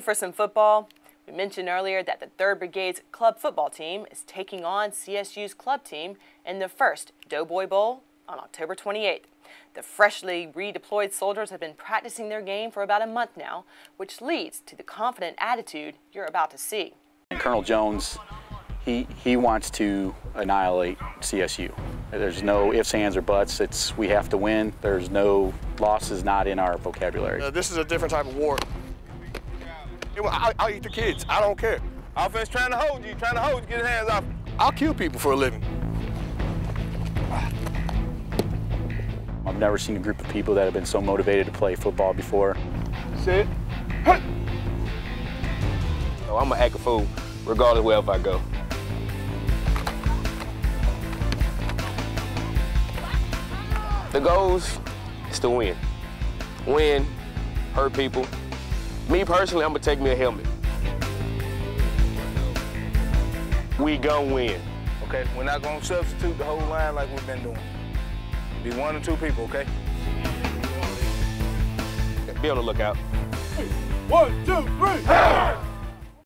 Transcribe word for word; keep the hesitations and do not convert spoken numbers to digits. For some football, we mentioned earlier that the third Brigade's club football team is taking on C S U's club team in the first Doughboy Bowl on October twenty-eighth. The freshly redeployed soldiers have been practicing their game for about a month now, which leads to the confident attitude you're about to see. Colonel Jones, he, he wants to annihilate C S U. There's no ifs, ands, or buts. It's we have to win. There's no losses not in our vocabulary. Uh, this is a different type of war. I'll, I'll eat the kids. I don't care. Offense trying to hold you, trying to hold you, get his hands off. I'll kill people for a living. I've never seen a group of people that have been so motivated to play football before. That's it. Hey. No, I'm gonna act a fool, regardless wherever I go. The goals is to win. Win, hurt people. Me personally, I'm gonna take me a helmet. We gonna win. Okay, we're not gonna substitute the whole line like we've been doing. Be one or two people, okay? Be on the lookout. One, two, three. Hey!